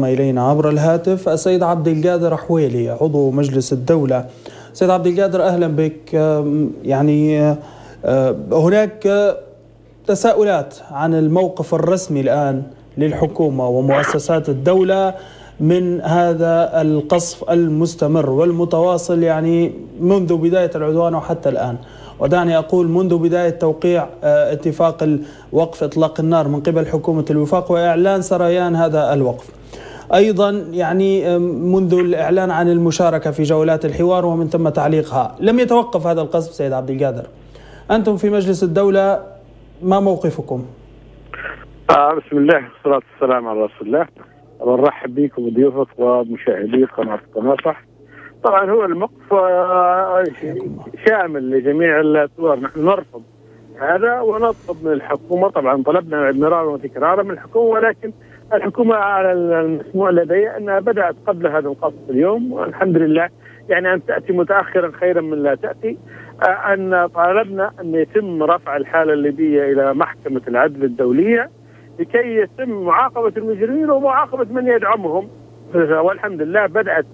إلينا عبر الهاتف السيد عبد القادر احويلي عضو مجلس الدولة. سيد عبد القادر أهلا بك. يعني هناك تساؤلات عن الموقف الرسمي الآن للحكومة ومؤسسات الدولة من هذا القصف المستمر والمتواصل يعني منذ بداية العدوان وحتى الآن، ودعني أقول منذ بداية توقيع اتفاق وقف إطلاق النار من قبل حكومة الوفاق وإعلان سريان هذا الوقف. أيضا يعني منذ الإعلان عن المشاركة في جولات الحوار ومن ثم تعليقها لم يتوقف هذا القصف. سيد عبد القادر، أنتم في مجلس الدولة ما موقفكم؟ بسم الله والصلاة والسلام على رسول الله. برحب بكم وضيوفك ومشاهدي قناة التناصح. طبعا هو الموقف شامل لجميع الصور، نحن نرفض هذا ونطلب من الحكومة، طبعا طلبنا مرارا وتكرارا من الحكومة، ولكن الحكومة على المسموع لدي أنها بدأت قبل هذا القصف اليوم، والحمد لله يعني أن تأتي متأخرا خيرا من لا تأتي. أن طالبنا أن يتم رفع الحالة الليبية إلى محكمة العدل الدولية لكي يتم معاقبة المجرمين ومعاقبة من يدعمهم، والحمد لله بدأت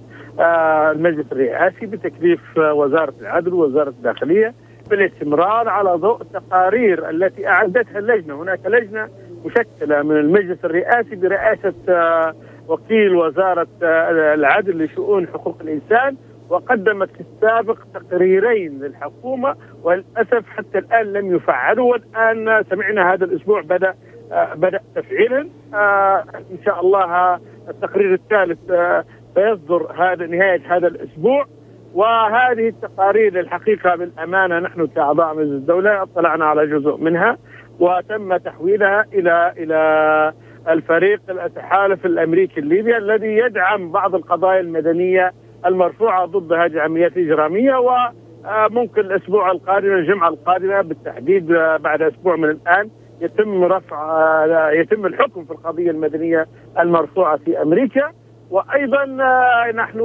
المجلس الرئاسي بتكليف وزارة العدل ووزارة الداخلية بالاستمرار على ضوء التقارير التي أعدتها اللجنة. هناك لجنة مشكلة من المجلس الرئاسي برئاسة وكيل وزارة العدل لشؤون حقوق الإنسان، وقدمت في السابق تقريرين للحكومة وللأسف حتى الآن لم يفعلوا، والآن سمعنا هذا الأسبوع بدأ تفعيلا. إن شاء الله التقرير الثالث سيصدر نهاية هذا الأسبوع، وهذه التقارير الحقيقة بالأمانة نحن كأعضاء مجلس الدولة اطلعنا على جزء منها وتم تحويلها إلى الفريق التحالف الامريكي الليبي الذي يدعم بعض القضايا المدنية المرفوعة ضد هذه العمليات الإجرامية، وممكن الأسبوع القادم الجمعة القادمة بالتحديد بعد أسبوع من الآن يتم الحكم في القضية المدنية المرفوعة في أمريكا. وأيضا نحن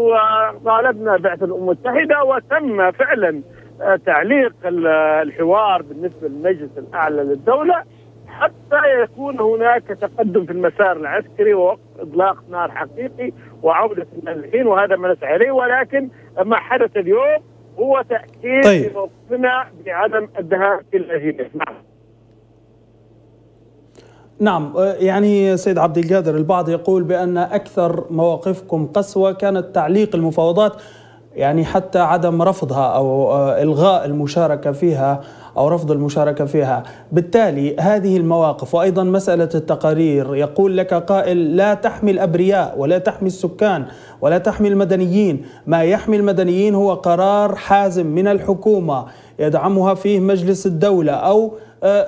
طالبنا بعثة الامم المتحدة وتم فعلا تعليق الحوار بالنسبة للمجلس الأعلى للدولة حتى يكون هناك تقدم في المسار العسكري ووقف إطلاق نار حقيقي وعودة النازحين، وهذا ما نسعى إليه، ولكن ما حدث اليوم هو تأكيد لموقفنا بعدم الذهاب إلى الجبهة. نعم، يعني سيد عبد القادر البعض يقول بأن أكثر مواقفكم قسوة كانت تعليق المفاوضات، يعني حتى عدم رفضها أو إلغاء المشاركة فيها أو رفض المشاركة فيها. بالتالي هذه المواقف وأيضا مسألة التقارير، يقول لك قائل لا تحمي الأبرياء ولا تحمي السكان ولا تحمي المدنيين، ما يحمي المدنيين هو قرار حازم من الحكومة يدعمها فيه مجلس الدولة أو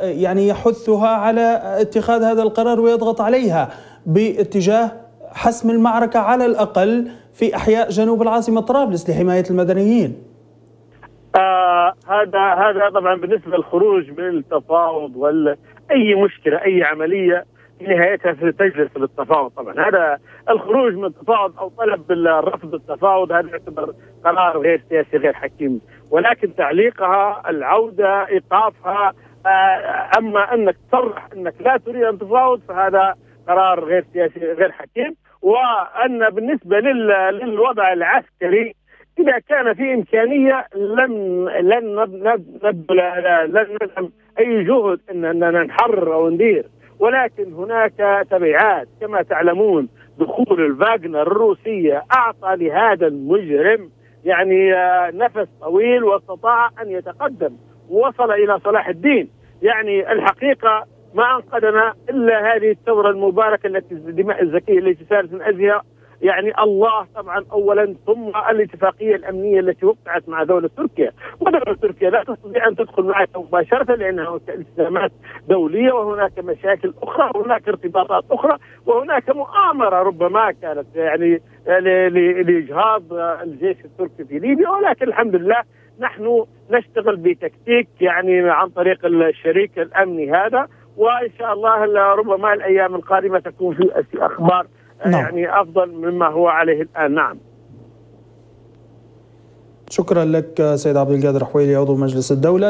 يعني يحثها على اتخاذ هذا القرار ويضغط عليها باتجاه حسم المعركة على الأقل في أحياء جنوب العاصمة طرابلس لحماية المدنيين. هذا طبعا بالنسبة للخروج من التفاوض ولا أي مشكلة أي عملية نهايتها في تجلس للتفاوض، طبعا هذا الخروج من التفاوض أو طلب بالرفض التفاوض هذا يعتبر قرار غير سياسي غير حكيم، ولكن تعليقها العودة إيقافها، أما أنك تصرح أنك لا تريد أن تفاوض فهذا قرار غير سياسي غير حكيم. وأن بالنسبة للوضع العسكري إذا كان في إمكانية لن نبذل أي جهد أننا نحرر أو ندير، ولكن هناك تبعات كما تعلمون. دخول الفاجنر الروسية أعطى لهذا المجرم يعني نفس طويل واستطاع أن يتقدم ووصل إلى صلاح الدين. يعني الحقيقة ما أنقذنا إلا هذه الثورة المباركة التي الدماء الزكية التي سارت من أجلها، يعني الله طبعا أولا، ثم الاتفاقية الأمنية التي وقعت مع دولة تركيا، ودولة تركيا لا تستطيع أن تدخل معها مباشرة لأنها التزامات دولية، وهناك مشاكل أخرى وهناك ارتباطات أخرى وهناك مؤامرة ربما كانت يعني لإجهاض الجيش التركي في ليبيا، ولكن الحمد لله نحن نشتغل بتكتيك يعني عن طريق الشريك الأمني هذا، وإن شاء الله ربما الأيام القادمة تكون في أخبار يعني أفضل مما هو عليه الآن. نعم، شكرا لك سيد عبد القادر احويلي عضو مجلس الدولة.